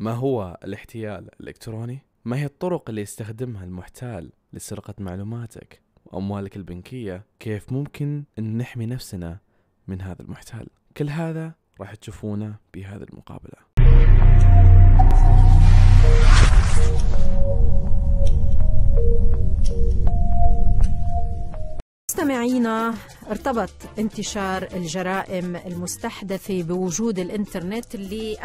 ما هو الاحتيال الإلكتروني؟ ما هي الطرق اللي يستخدمها المحتال لسرقة معلوماتك وأموالك البنكية؟ كيف ممكن أن نحمي نفسنا من هذا المحتال؟ كل هذا راح تشوفونه بهذه المقابلة. مستمعينا، ارتبط انتشار الجرائم المستحدثة بوجود الانترنت اللي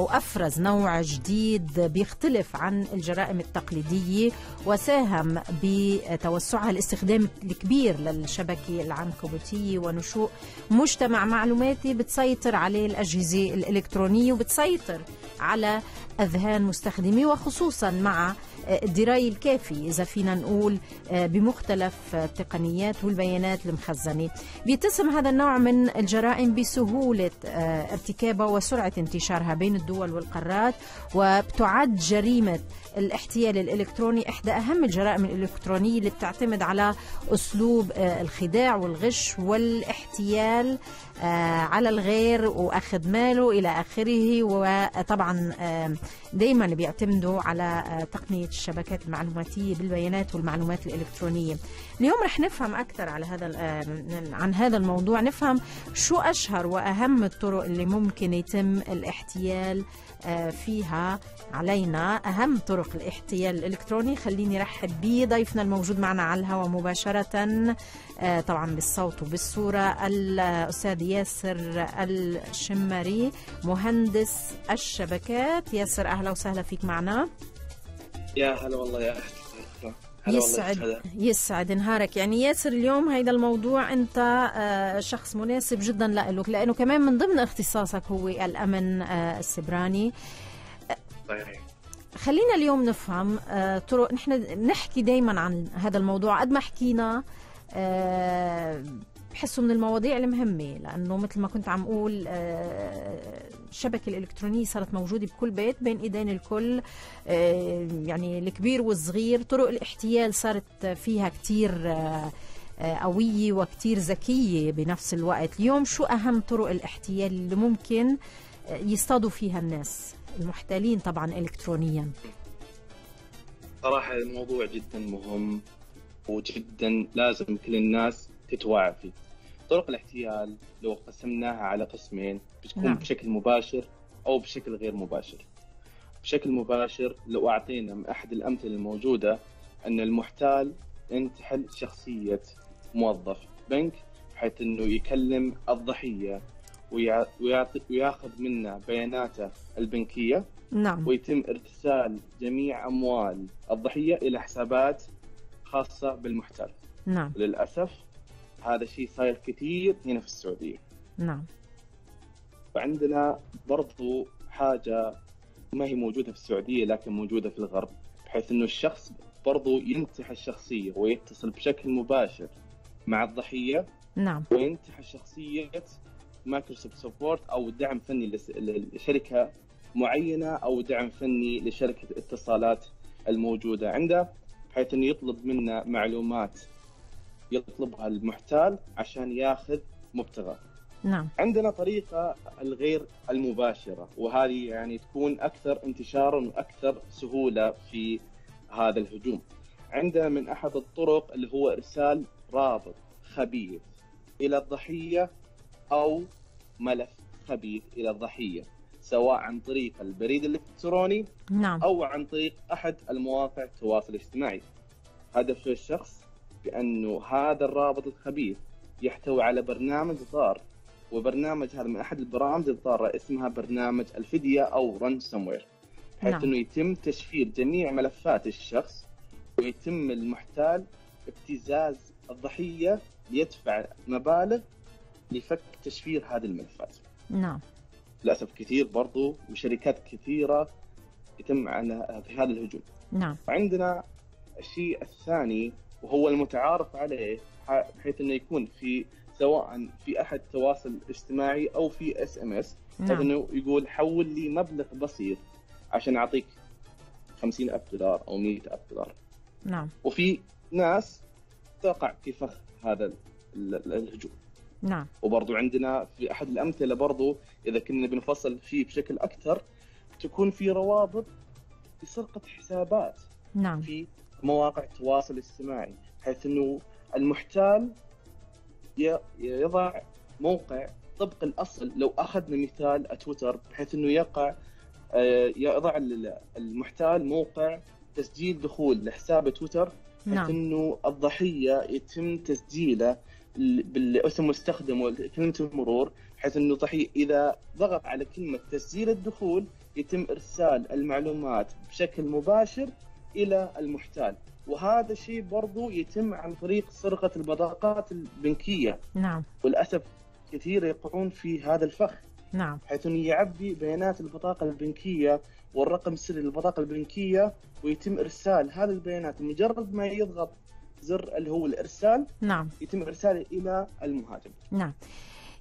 أفرز نوع جديد بيختلف عن الجرائم التقليدية، وساهم بتوسعها الاستخدام الكبير للشبكة العنكبوتية ونشوء مجتمع معلوماتي بتسيطر عليه الأجهزة الإلكترونية وبتسيطر على أذهان مستخدميه، وخصوصا مع الدراية الكافية إذا فينا نقول بمختلف التقنيات والبيانات المخزنة. بيتسم هذا النوع من الجرائم بسهولة ارتكابها وسرعة انتشارها بين الدول والقارات، وبتعد جريمة الاحتيال الإلكتروني إحدى أهم الجرائم الإلكترونية اللي بتعتمد على أسلوب الخداع والغش والاحتيال على الغير وأخذ ماله إلى آخره. وطبعا دايما بيعتمدوا على تقنية الشبكات المعلوماتية بالبيانات والمعلومات الإلكترونية. اليوم رح نفهم أكثر على عن هذا الموضوع، نفهم شو أشهر وأهم الطرق اللي ممكن يتم الاحتيال فيها علينا، أهم طرق الاحتيال الإلكتروني. خليني رحب بضيفنا الموجود معنا على الهواء مباشرة طبعا بالصوت وبالصورة، الأستاذ ياسر الشمري مهندس الشبكات. ياسر أهلا وسهلا فيك معنا. يا هلا والله يا أختي، يسعد نهارك. يعني ياسر، اليوم هيدا الموضوع أنت شخص مناسب جدا لإلك، لأنه كمان من ضمن اختصاصك هو الأمن السبراني. طيب، خلينا اليوم نفهم طرق. نحن نحكي دايما عن هذا الموضوع، قد ما حكينا بحسه من المواضيع المهمة، لأنه مثل ما كنت عم أقول الشبكة الإلكترونية صارت موجودة بكل بيت بين إيدين الكل، يعني الكبير والصغير. طرق الاحتيال صارت فيها كتير قوية وكتير ذكية بنفس الوقت. اليوم شو أهم طرق الاحتيال اللي ممكن يصطادوا فيها الناس المحتالين طبعا إلكترونيا؟ صراحة الموضوع جدا مهم وجدا لازم كل الناس تتوعى فيه. طرق الاحتيال لو قسمناها على قسمين بتكون بشكل مباشر أو بشكل غير مباشر. بشكل مباشر لو أعطينا من أحد الأمثلة الموجودة أن المحتال ينتحل شخصية موظف بنك، بحيث أنه يكلم الضحية ويأخذ منه بياناته البنكية، ويتم ارسال جميع أموال الضحية إلى حسابات خاصة بالمحتال. للأسف هذا الشيء صاير كثير هنا في السعودية. فعندنا برضو حاجة ما هي موجودة في السعودية لكن موجودة في الغرب، بحيث أنه الشخص برضو ينتحل الشخصية ويتصل بشكل مباشر مع الضحية، وينتحل شخصية مايكروسوفت سبورت أو دعم فني لشركة معينة أو دعم فني لشركة اتصالات الموجودة عنده، بحيث أنه يطلب منا معلومات يطلبها المحتال عشان ياخذ مبتغى. عندنا طريقة الغير المباشرة، وهذه يعني تكون أكثر انتشارا وأكثر سهولة في هذا الهجوم. عندنا من أحد الطرق اللي هو إرسال رابط خبيث إلى الضحية أو ملف خبيث إلى الضحية، سواء عن طريق البريد الإلكتروني أو عن طريق أحد المواقع التواصل الاجتماعي. هدف الشخص بأنه هذا الرابط الخبيث يحتوي على برنامج ضار، وبرنامج هذا من أحد البرامج الضارة اسمها برنامج الفدية أو ransomware، بحيث أنه يتم تشفير جميع ملفات الشخص، ويتم المحتال ابتزاز الضحية ليدفع مبالغ لفك تشفير هذه الملفات. للأسف كثير برضو وشركات كثيرة يتم عنها في هذا الهجوم. وعندنا الشيء الثاني وهو المتعارف عليه، بحيث انه يكون في سواء في احد تواصل اجتماعي او في SMS، انه يقول حول لي مبلغ بسيط عشان اعطيك 50,000 دولار او 100,000 دولار. وفي ناس تقع في فخ هذا الهجوم. وبرضو عندنا في احد الامثله برضو اذا كنا بنفصل فيه بشكل اكثر تكون في روابط لسرقة حسابات نعم. في مواقع التواصل الاجتماعي، حيث أنه المحتال يضع موقع طبق الأصل. لو أخذنا مثال تويتر، بحيث أنه يضع المحتال موقع تسجيل دخول لحساب تويتر، بحيث أنه الضحية يتم تسجيله بالاسم مستخدم وكلمة المرور، بحيث أنه الضحية إذا ضغط على كلمة تسجيل الدخول يتم إرسال المعلومات بشكل مباشر إلى المحتال. وهذا الشيء برضو يتم عن طريق سرقة البطاقات البنكية نعم. والأسف كثير يقعون في هذا الفخ نعم. حيث يعبي بيانات البطاقة البنكية والرقم السري للبطاقة البنكية، ويتم إرسال هذه البيانات. مجرد ما يضغط زر اللي هو الإرسال نعم. يتم إرساله إلى المهاجم نعم.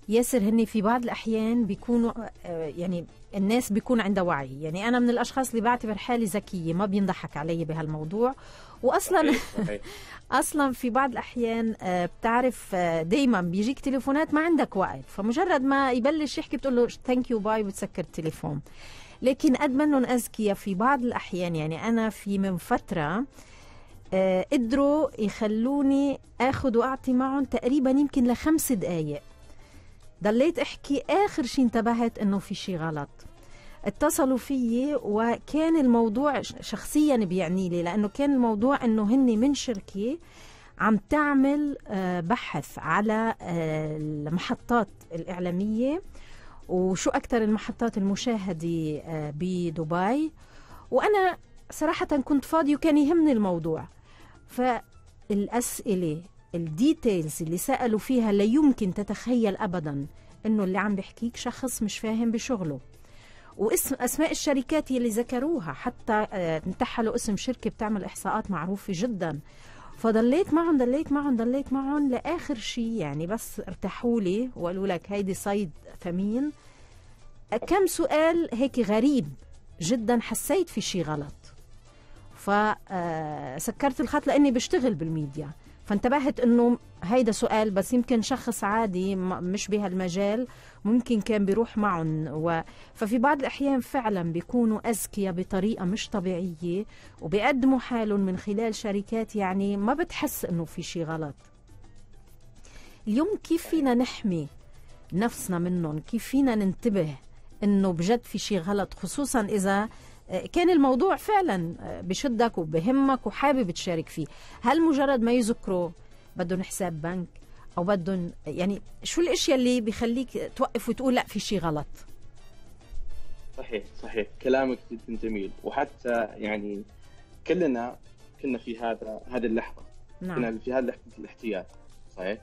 ياسر، هني في بعض الأحيان بيكونوا يعني الناس بيكون عندها وعي، يعني أنا من الأشخاص اللي بعتبر حالي ذكية، ما بينضحك علي بهالموضوع، وأصلا أصلا في بعض الأحيان بتعرف دايما بيجيك تليفونات ما عندك وقت، فمجرد ما يبلش يحكي بتقول له ثانك يو باي وتسكر التليفون. لكن قد ما إنهم أذكياء في بعض الأحيان، يعني أنا في من فترة قدروا يخلوني آخذ وأعطي معهم تقريبا يمكن ل5 دقايق. ضليت احكي، اخر شيء انتبهت انه في شيء غلط. اتصلوا فيي وكان الموضوع شخصيا بيعني لي، لانه كان الموضوع انه هني من شركه عم تعمل بحث على المحطات الاعلاميه وشو اكثر المحطات المشاهده بدبي، وانا صراحه كنت فاضي وكان يهمني الموضوع. فالاسئله الديتيلز اللي سألوا فيها لا يمكن تتخيل أبداً إنه اللي عم بحكيك شخص مش فاهم بشغله، واسم أسماء الشركات اللي ذكروها، حتى انتحلوا اسم شركة بتعمل إحصاءات معروفة جداً. فضليت معهم ضليت معهم ضليت معهم لآخر شيء يعني بس ارتاحولي وقالوا لك هيدي صيد ثمين. كم سؤال هيك غريب جداً حسيت في شيء غلط، فسكرت الخط لأني بشتغل بالميديا، فانتبهت انه هيدا سؤال بس يمكن شخص عادي مش بهالمجال ممكن كان بيروح معهم ففي بعض الاحيان فعلا بيكونوا اذكياء بطريقه مش طبيعيه، وبيقدموا حالهم من خلال شركات يعني ما بتحس انه في شيء غلط. اليوم كيف فينا نحمي نفسنا منهم؟ كيف فينا ننتبه انه بجد في شيء غلط، خصوصا اذا كان الموضوع فعلا بشدك وبهمك وحابب تشارك فيه؟ هل مجرد ما يذكروا بدهم حساب بنك او بدهم، يعني شو الاشياء اللي بيخليك توقف وتقول لا في شيء غلط؟ صحيح كلامك جدا جميل، وحتى يعني كلنا كنا في هذه اللحظه نعم. كنا في هذه لحظه الاحتياط صحيح.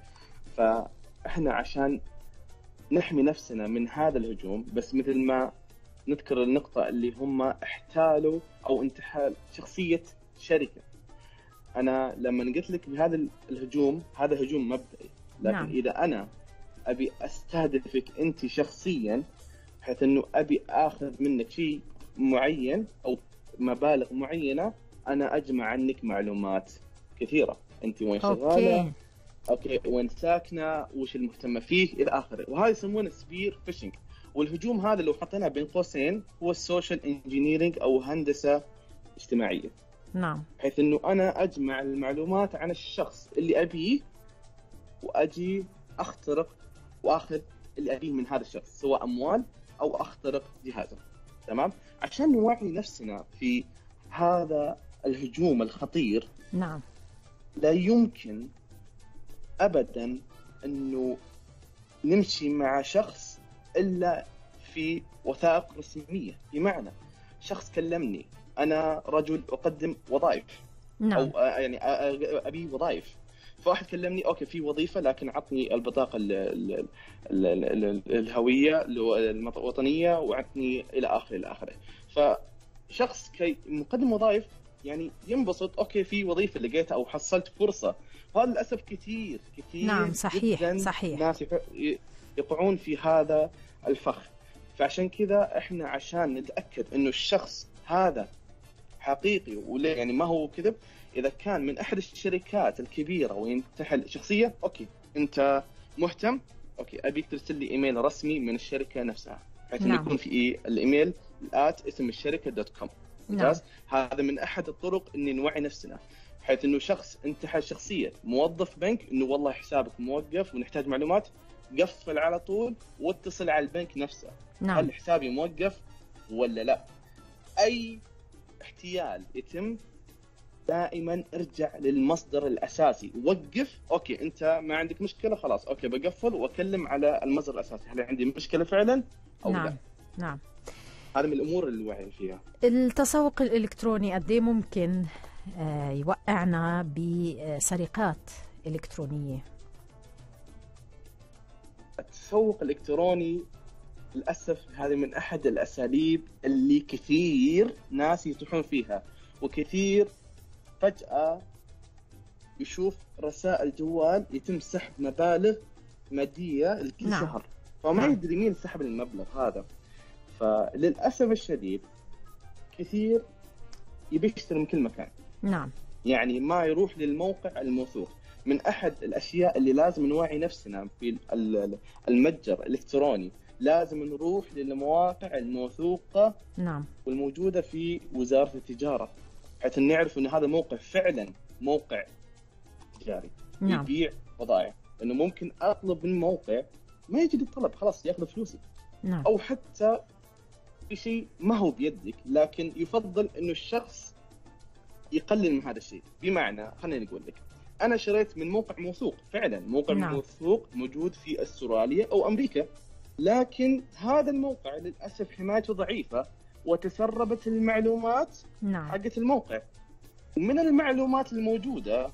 فاحنا عشان نحمي نفسنا من هذا الهجوم، بس مثل ما نذكر النقطة اللي هم احتالوا أو انتحال شخصية شركة. أنا لما قلت لك بهذا الهجوم، هذا هجوم مبدئي، لكن نعم. إذا أنا أبي أستهدفك أنت شخصيا، بحيث أنه أبي أخذ منك شيء معين أو مبالغ معينة، أنا أجمع عنك معلومات كثيرة، أنت وين شغالة، أوكي وين ساكنة، وش المهتمة فيه، إلى آخره. وهذا يسمونه سبير فيشنج. والهجوم هذا لو حطيناه بين قوسين هو السوشيال انجينيرينج أو هندسة اجتماعية نعم. بحيث أنه أنا أجمع المعلومات عن الشخص اللي أبيه وأجي أخترق وأخذ اللي أبيه من هذا الشخص، سواء أموال أو أخترق جهازه تمام. عشان نوعي نفسنا في هذا الهجوم الخطير نعم. لا يمكن أبدا أنه نمشي مع شخص إلا في وثائق رسمية، بمعنى شخص كلمني، أنا رجل أقدم وظائف نعم. أو يعني أبي وظائف، فواحد كلمني أوكي في وظيفة لكن عطني البطاقة الهوية الوطنية وعطني إلى آخره. فشخص كمقدم وظائف يعني ينبسط أوكي في وظيفة لقيتها أو حصلت فرصة. وهذا للأسف كثير نعم صحيح ناس يقعون في هذا الفخ. فعشان كذا احنا عشان نتأكد انه الشخص هذا حقيقي ولا يعني ما هو كذب، اذا كان من احد الشركات الكبيرة وينتحل شخصية، اوكي انت مهتم، اوكي ابيك ترسل لي ايميل رسمي من الشركة نفسها، بحيث نعم. يكون في الايميل اسم الشركه .com. ممتاز. هذا من احد الطرق ان نوعي نفسنا، بحيث انه شخص انت شخصيه موظف بنك انه والله حسابك موقف ونحتاج معلومات، قفل على طول واتصل على البنك نفسه. نعم. هل حسابي موقف ولا لا؟ اي احتيال يتم دائما ارجع للمصدر الاساسي. وقف، اوكي انت ما عندك مشكله، خلاص اوكي بقفل واكلم على المصدر الاساسي، هل عندي مشكله فعلا او نعم. لا؟ نعم. هذا من الامور اللي الوعي فيها. التسوق الالكتروني قد ايه ممكن يوقعنا بسرقات الكترونيه؟ التسوق الالكتروني للاسف هذه من احد الاساليب اللي كثير ناس يتوحون فيها، وكثير فجأة يشوف رسائل جوال يتم سحب مبالغ مادية لكل شهر، فما يدري مين سحب المبلغ هذا. فللأسف الشديد كثير يبي يشتري من كل مكان. نعم. يعني ما يروح للموقع الموثوق. من أحد الأشياء اللي لازم نوعي نفسنا في المتجر الإلكتروني، لازم نروح للمواقع الموثوقة. نعم. والموجودة في وزارة التجارة، حتى نعرف أن هذا موقع فعلا موقع تجاري. نعم. يبيع بضائع، أنه ممكن أطلب من موقع ما يجي الطلب، خلاص يأخذ فلوسي. نعم. أو حتى في شيء ما هو بيدك، لكن يفضل أنه الشخص يقلل من هذا الشيء. بمعنى خليني أقول لك، أنا شريت من موقع موثوق فعلا، موقع نعم. موثوق موجود في أستراليا أو أمريكا، لكن هذا الموقع للأسف حمايته ضعيفة وتسربت المعلومات نعم. حقت الموقع، ومن المعلومات الموجودة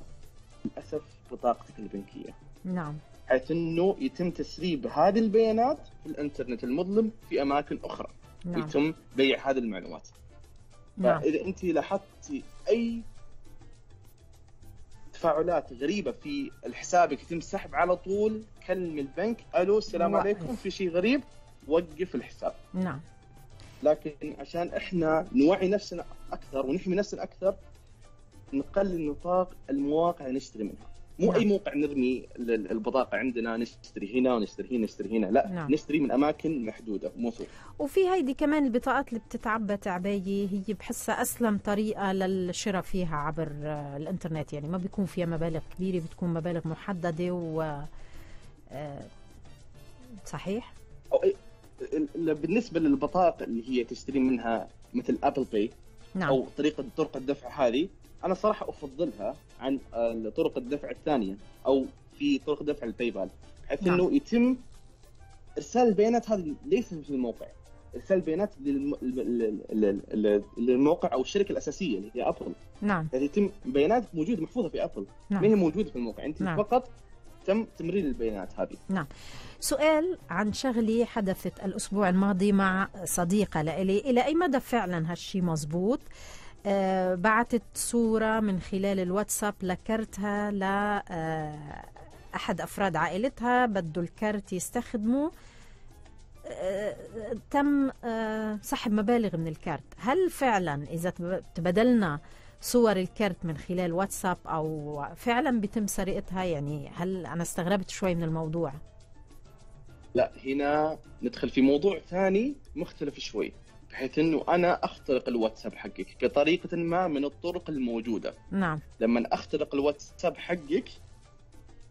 للأسف بطاقتك البنكية. نعم. حيث أنه يتم تسريب هذه البيانات في الإنترنت المظلم في أماكن أخرى. نعم. يتم بيع هذه المعلومات. نعم. فإذا أنت لاحظتي أي تفاعلات غريبة في حسابك يتم سحب، على طول كلم البنك، ألو السلام عليكم في شيء غريب، وقف الحساب. نعم. لكن عشان احنا نوعي نفسنا اكثر ونحمي نفسنا اكثر، نقلل نطاق المواقع اللي نشتري منها. مو نعم. اي موقع نرمي البضاعه عندنا، نشتري هنا ونشتري هنا نشتري هنا، لا. نعم. نشتري من اماكن محدوده موثوقه. وفي هيدي كمان البطاقات اللي بتتعبى تعبايه، هي بحسها اسلم طريقه للشراء فيها عبر الانترنت، يعني ما بيكون فيها مبالغ كبيره، بتكون مبالغ محدده و صحيح. بالنسبه للبطاقه اللي هي تشتري منها مثل ابل باي، نعم. او طرق الدفع هذه، انا صراحه افضلها عن طرق الدفع الثانيه، او في طرق دفع الباي بال، بحيث نعم. انه يتم ارسال البيانات هذه ليس في الموقع، ارسال البيانات للموقع او الشركه الاساسيه اللي هي ابل. نعم. يعني يتم بياناتك موجوده محفوظه في ابل، نعم. ما هي موجوده في الموقع، انت نعم. فقط تم تمرير البيانات هذه. نعم. سؤال عن شغلي حدثت الأسبوع الماضي مع صديقة لإلي، إلى أي مدى فعلا هالشي مزبوط؟ بعتت صورة من خلال الواتساب لكرتها لأحد أفراد عائلتها، بدوا الكرت يستخدموا، تم سحب مبالغ من الكرت. هل فعلا إذا تبادلنا صور الكرت من خلال واتساب أو فعلا بيتم سرقتها؟ يعني هل أنا استغربت شوي من الموضوع. لا، هنا ندخل في موضوع ثاني مختلف شوي، بحيث أنه أنا أخترق الواتساب حقك بطريقة ما من الطرق الموجودة. نعم. لما أخترق الواتساب حقك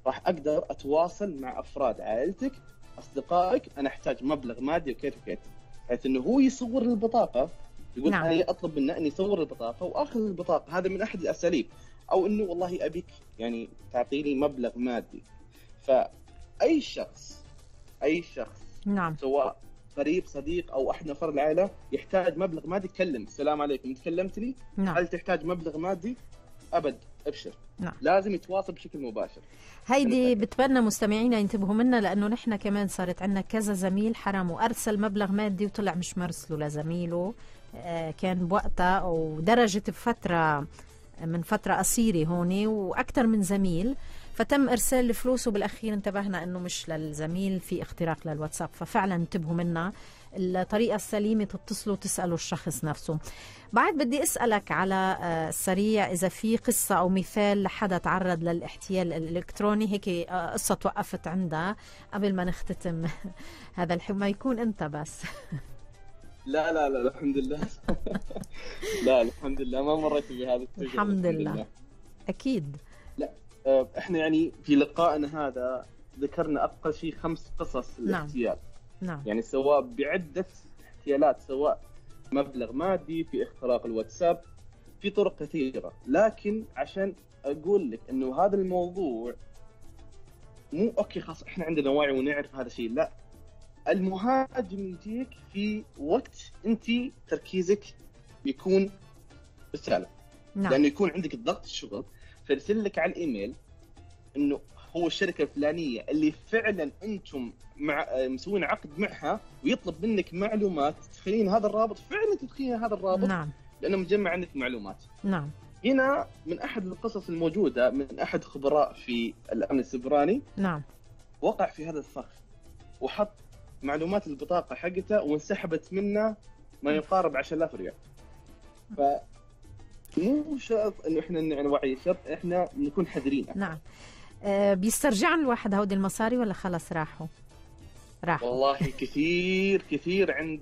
راح أقدر أتواصل مع أفراد عائلتك، أصدقائك، أنا أحتاج مبلغ مادي وكيف وكيف، بحيث أنه هو يصور البطاقة، يقول نعم. أنا أطلب منه أني أصور البطاقة وأخذ البطاقة. هذا من أحد الأساليب. أو أنه والله أبيك يعني تعطيني مبلغ مادي. فأي شخص نعم. سواء قريب، صديق، او احد افراد العائله يحتاج مبلغ مادي، تكلم السلام عليكم، تكلمتني؟ نعم. هل تحتاج مبلغ مادي؟ ابد، ابشر. نعم. لازم يتواصل بشكل مباشر. هيدي بتبنى مستمعينا ينتبهوا منها، لانه نحن كمان صارت عندنا كذا زميل حرام وارسل مبلغ مادي وطلع مش مرسله لزميله، كان بوقتها ودرجت بفتره من فتره قصيره هون واكثر من زميل، فتم ارسال الفلوس وبالاخير انتبهنا انه مش للزميل، في اختراق للواتساب. ففعلا انتبهوا منا، الطريقه السليمه تتصلوا تسالوا الشخص نفسه. بعد بدي اسالك على السريع اذا في قصه او مثال لحدا تعرض للاحتيال الالكتروني، هيك قصه توقفت عندها قبل ما نختتم هذا الحوار، ما يكون انت بس. لا لا لا الحمد لله. لا الحمد لله ما مريت بهذا التجربة الحمد لله. أكيد. لا إحنا يعني في لقائنا هذا ذكرنا أقل شيء 5 قصص الاحتيال. نعم. يعني سواء بعدة احتيالات، سواء مبلغ مادي، في اختراق الواتساب، في طرق كثيرة، لكن عشان أقول لك إنه هذا الموضوع مو أوكي خلاص إحنا عندنا وعي ونعرف هذا الشيء، لا المهاجم يجيك في وقت أنت تركيزك يكون بالسالب. نعم. لأنه يكون عندك ضغط الشغل، فيرسل لك على الإيميل إنه هو الشركة الفلانية اللي فعلا أنتم مع مسوين عقد معها، ويطلب منك معلومات تدخلين هذا الرابط، فعلا تدخلين هذا الرابط. نعم. لأنه مجمع عندك معلومات. نعم. هنا من أحد القصص الموجودة من أحد خبراء في الأمن السيبراني. نعم. وقع في هذا الفخ وحط معلومات البطاقة حقته وانسحبت منه ما يقارب 10,000 ريال. فمو شرط إنه إحنا نوعي، شرط إحنا نكون حذرين. نعم. بيسترجع الواحد هودي المصاري ولا خلاص راحوا؟ راح والله. كثير كثير عند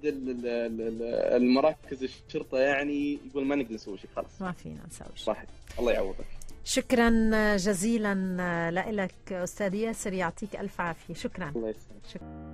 المراكز الشرطه يعني يقول ما نقدر نسوي شيء، خلاص ما فينا نسوي شيء. صح. الله يعوضك. شكرا جزيلا لك استاذ ياسر، يعطيك الف عافيه. شكرا. الله يسلمك.